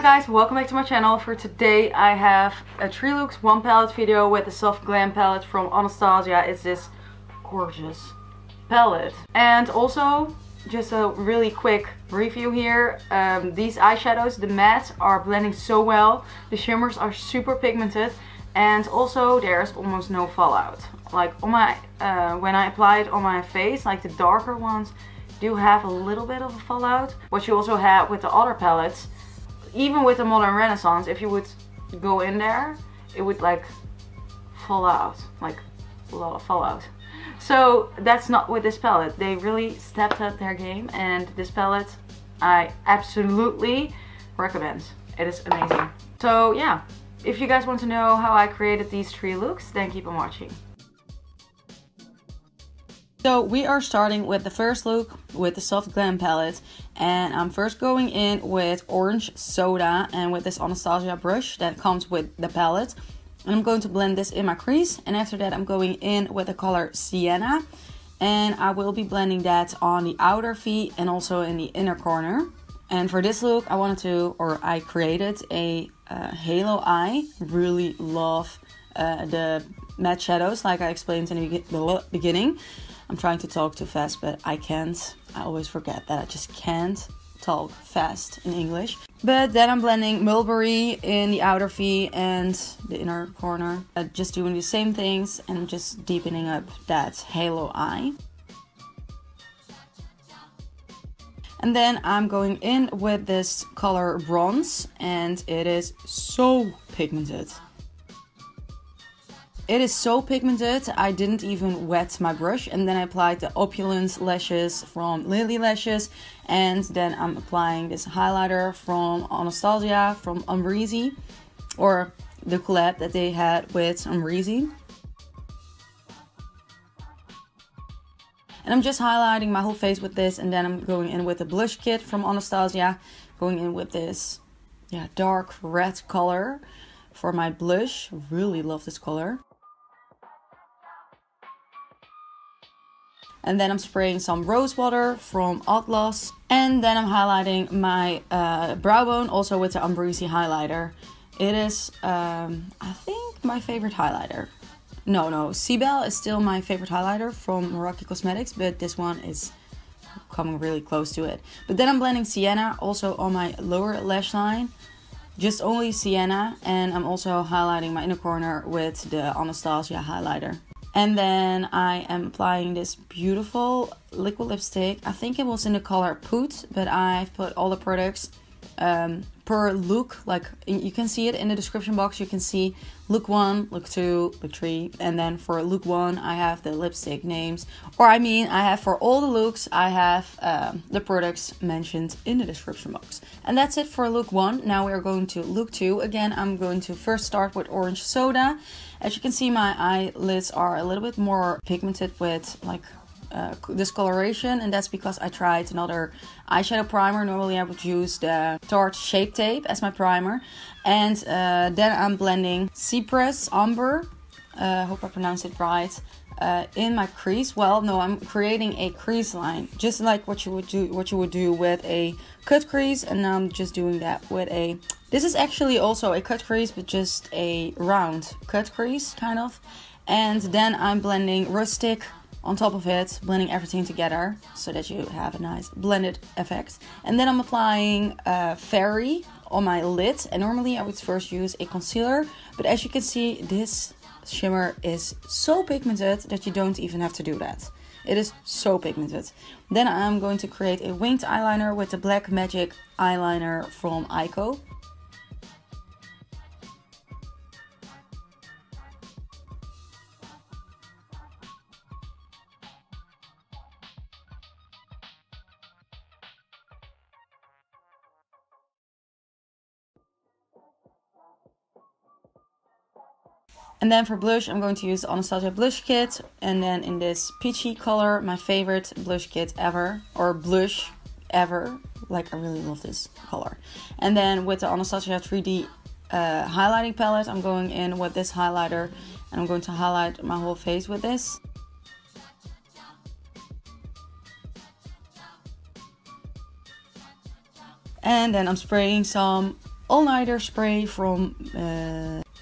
Hi guys, welcome back to my channel. For today I have a 3 looks, 1 palette video with the Soft Glam palette from Anastasia. It's this gorgeous palette. And also, just a really quick review here. These eyeshadows, the mattes, are blending so well. The shimmers are super pigmented. And also, there's almost no fallout. Like on my, when I apply it on my face, like the darker ones do have a little bit of a fallout. What you also have with the other palettes, even with the Modern Renaissance, if you would go in there, it would like fall out, like a lot of fallout. So that's not with this palette. They really stepped up their game, and this palette I absolutely recommend. It is amazing. So yeah, if you guys want to know how I created these 3 looks, then keep on watching. So we are starting with the first look with the Soft Glam palette, and I'm first going in with Orange Soda and with this Anastasia brush that comes with the palette, and I'm going to blend this in my crease. And after that I'm going in with the color Sienna, and I will be blending that on the outer V and also in the inner corner. And for this look I wanted to, or I created a halo eye. Really love the matte shadows, like I explained in the beginning. I'm trying to talk too fast, but I can't. I always forget that I just can't talk fast in English. But then I'm blending Mulberry in the outer V and the inner corner. Just doing the same things and just deepening up that halo eye. And then I'm going in with this color Bronze, and it is so pigmented. It is so pigmented, I didn't even wet my brush. And then I applied the Opulence Lashes from Lily Lashes. And then I'm applying this highlighter from Anastasia, from Umbrezi. Or the collab that they had with Umbrezi. And I'm just highlighting my whole face with this. And then I'm going in with the blush kit from Anastasia. Going in with this dark red color for my blush. Really love this color. And then I'm spraying some rose water from Atlas. And then I'm highlighting my brow bone also with the Ambrosi highlighter. It is, I think, my favorite highlighter. No, Seabell is still my favorite highlighter from Meraki Cosmetics, but this one is coming really close to it. But then I'm blending Sienna also on my lower lash line. Just only Sienna. And I'm also highlighting my inner corner with the Anastasia highlighter. And then I am applying this beautiful liquid lipstick. I think it was in the color Poot, but I've put all the products per look. Like, you can see it in the description box. You can see look 1, look 2, look 3. And then for look 1, I have the lipstick names. I have for all the looks, I have the products mentioned in the description box. And that's it for look 1. Now we're going to look 2. Again, I'm going to first start with Orange Soda. As you can see, my eyelids are a little bit more pigmented with like discoloration, and that's because I tried another eyeshadow primer. Normally I would use the Tarte Shape Tape as my primer. And then I'm blending Cypress Umber, I hope I pronounced it right, in my crease. Well, no, I'm creating a crease line, just like what you would do with a cut crease. And now I'm just doing that with a, this is actually also a cut crease, but just a round cut crease kind of. And then I'm blending Rustic on top of it, blending everything together so that you have a nice blended effect. And then I'm applying Fairy on my lid. And normally I would first use a concealer, but as you can see, this shimmer is so pigmented that you don't even have to do that. It is so pigmented. Then I'm going to create a winged eyeliner with the Black Magic eyeliner from Eyeko. And then for blush, I'm going to use the Anastasia blush kit. And then in this peachy color, my favorite blush kit ever, or blush ever. Like, I really love this color. And then with the Anastasia 3D highlighting palette, I'm going in with this highlighter. And I'm going to highlight my whole face with this. And then I'm spraying some all-nighter spray from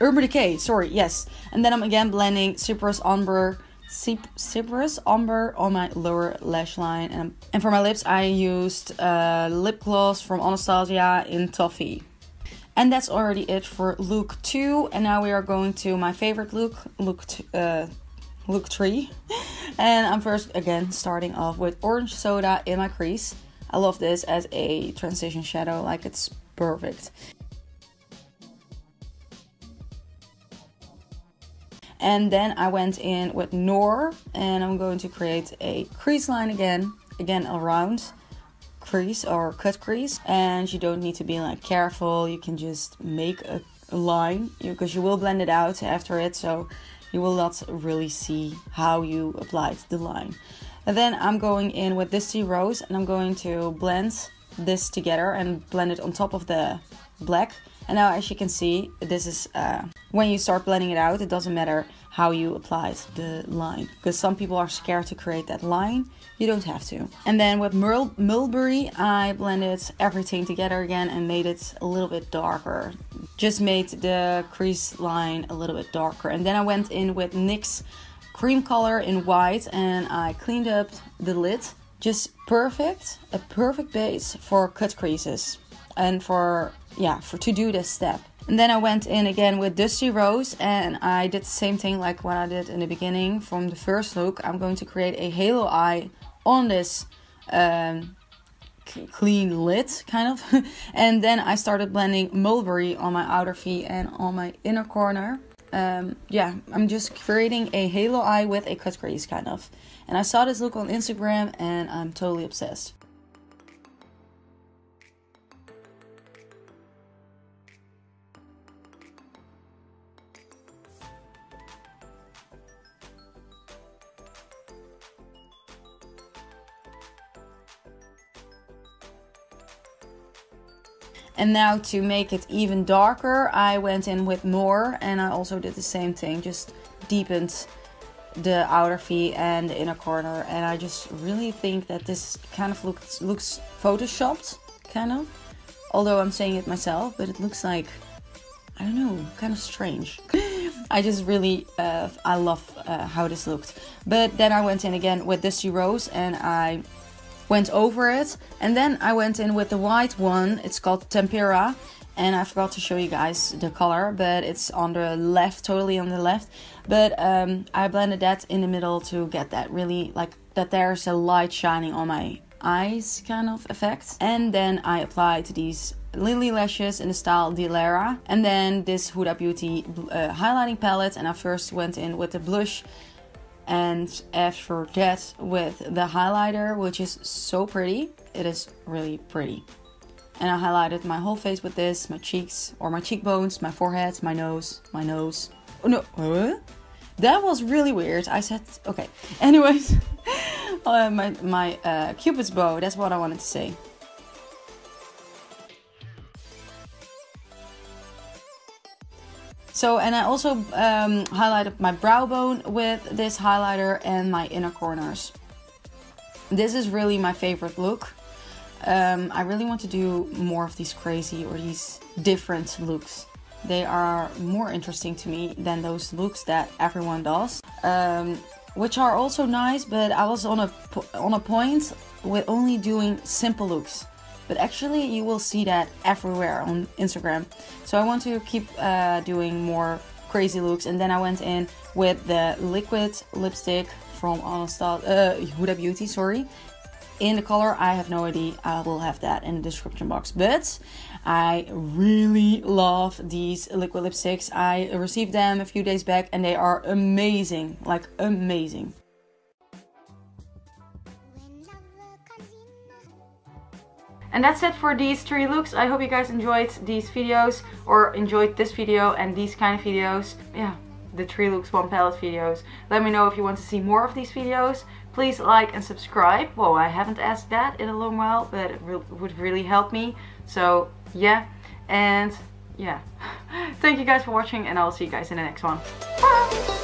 Urban Decay, sorry, yes. And then I'm again blending Cypress Umber on my lower lash line. And for my lips, I used lip gloss from Anastasia in Toffee. And that's already it for look 2. And now we are going to my favorite look, look 3. And I'm first again starting off with Orange Soda in my crease. I love this as a transition shadow, like it's perfect. And then I went in with Noor, and I'm going to create a crease line again around crease or cut crease, and you don't need to be like careful, you can just make a line because you will blend it out after it, so you will not really see how you applied the line. And then I'm going in with this Tea Rose, and I'm going to blend this together and blend it on top of the black. And now, as you can see, this is when you start blending it out, it doesn't matter how you applied the line, because some people are scared to create that line. You don't have to. And then with Mulberry, I blended everything together again and made it a little bit darker. Just made the crease line a little bit darker. And then I went in with NYX cream color in white, and I cleaned up the lid. Just perfect, a perfect base for cut creases and for to do this step. And then I went in again with Dusty Rose, and I did the same thing like what I did in the beginning from the first look. I'm going to create a halo eye on this clean lid, kind of. And then I started blending Mulberry on my outer V and on my inner corner. I'm just creating a halo eye with a cut crease, kind of. And I saw this look on Instagram, and I'm totally obsessed. And now to make it even darker, I went in with More, and I also did the same thing, just deepened the outer V and the inner corner. And I just really think that this kind of looks photoshopped, kind of. Although I'm saying it myself, but it looks like, I don't know, kind of strange. I just really, I love how this looked. But then I went in again with Dusty Rose, and I went over it, and then I went in with the white one. It's called Tempira, and I forgot to show you guys the color, but it's on the left, totally on the left. But I blended that in the middle to get that really, like, that there's a light shining on my eyes kind of effect. And then I applied these Lily Lashes in the style Dilera, and then this Huda Beauty highlighting palette, and I first went in with the blush, and after that with the highlighter, which is so pretty. It is really pretty. And I highlighted my whole face with this, my cheeks or my cheekbones, my forehead, my nose, Oh no, huh? That was really weird. I said, okay. Anyways, my Cupid's bow, that's what I wanted to say. So, and I also highlighted my brow bone with this highlighter and my inner corners. This is really my favorite look. I really want to do more of these crazy or these different looks. They are more interesting to me than those looks that everyone does, which are also nice, but I was on a point with only doing simple looks. But actually you will see that everywhere on Instagram. So I want to keep doing more crazy looks. And then I went in with the liquid lipstick from Huda Beauty, sorry. In the color, I have no idea. I will have that in the description box. But I really love these liquid lipsticks. I received them a few days back, and they are amazing, like amazing. And that's it for these 3 looks. I hope you guys enjoyed these videos, or enjoyed this video and these kind of videos. Yeah, the 3 looks, 1 palette videos. Let me know if you want to see more of these videos. Please like and subscribe. Whoa, I haven't asked that in a long while, but it would really help me. So yeah, and yeah. Thank you guys for watching, and I'll see you guys in the next one. Bye!